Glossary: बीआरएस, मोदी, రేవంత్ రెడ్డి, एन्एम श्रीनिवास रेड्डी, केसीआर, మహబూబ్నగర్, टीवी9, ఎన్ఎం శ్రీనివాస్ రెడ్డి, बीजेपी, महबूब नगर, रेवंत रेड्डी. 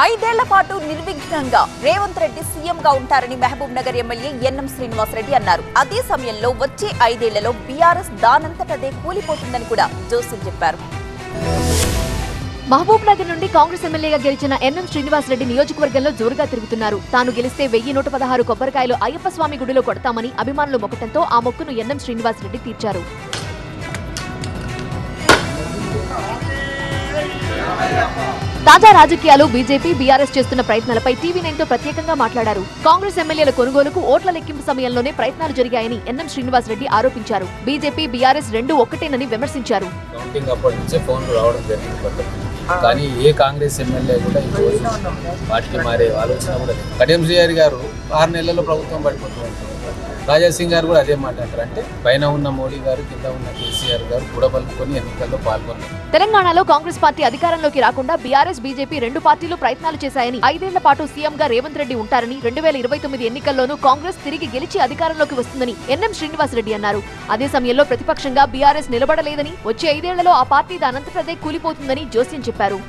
निर्विघ्नंगा रेवंत रेड्डी CM गा उंटारनी महबूब नगर MLA एन्एम श्रीनिवास रेड्डी अन्नारु। अदे समयंलो वच्चे 5 ఏళ్లలో बीआरएस दानंतटదే కూలిపోతుందని కూడా జోసెఫ్ చెప్పారు। మహబూబ్ నగర్ నుండి కాంగ్రెస్ ఎమ్మెల్యేగా గెలిచిన ఎన్ఎం శ్రీనివాస్ రెడ్డి నియోజకవర్గంలో జోరుగా తిరుగుతున్నారు। తాను గెలిస్తే 1116 కొబ్బరికాయలు అయ్యప్ప స్వామి గుడిలో కొడతామని అభిమానులు మొకటంతో ఆ మొక్కును ఎన్ఎం శ్రీనివాస్ రెడ్డి తీర్చారు। తాజా రాజకీయాలు బీజేపీ బీఆర్ఎస్ చేస్తున్న ప్రయత్నాలపై టీవీ9 తో ప్రత్యేకంగా మాట్లాడారు। కాంగ్రెస్ ఎమ్మెల్యేల కొనుగోలుకు ఓట్ల లెక్కింపు సమయంలోనే ప్రయత్నాలు జరిగాయని ఎన్ఎం శ్రీనివాస్ రెడ్డి ఆరోపించారు। బీజేపీ బీఆర్ఎస్ రెండూ ఒకటేనని విమర్శించారు। కౌంటింగ్ అప్పుడు నుంచి ఫోన్లు రావడం జరిగింది కానీ ఏ కాంగ్రెస్ ఎమ్మెల్యే కూడా ఈ రోజు పార్టీ మారే ఆలోచన కూడా లేదు। కడియం శ్రీహరి గారు 6 నెలల్లో ప్రభుత్వం పడిపోతుంది। రాజా సింగ్ గారు కూడా అదే మాట అంటారు। అంటే పైన ఉన్న మోడీ గారు కింద ఉన్న కేసీఆర్ గారు కూడబలుపుకొని ఎన్నికల్లో పాల్గొన్నారు। తెలంగాణలో కాంగ్రెస్ పార్టీ అధికారంలోకి రాకుండా బీఆర్ఎస్ బీజేపీ రెండు పార్టీలు ప్రయత్నాలు చేశాయని 5 ఏళ్ల పాటు సీఎంగా రేవంత్ రెడ్డి ఉంటారని 2029 ఎన్నికల్లోనూ కాంగ్రెస్ తిరిగి గెలిచి అధికారంలోకి వస్తుందని ఎన్ఎం శ్రీనివాస్ రెడ్డి అన్నారు। అదే సమయంలో ప్రతిపక్షంగా బీఆర్ఎస్ నిలబడలేదని వచ్చే 5 ఏళ్లలో ఆ పార్టీ దానంతటదే కూలిపోతుందని జోస్యం చెప్పారు।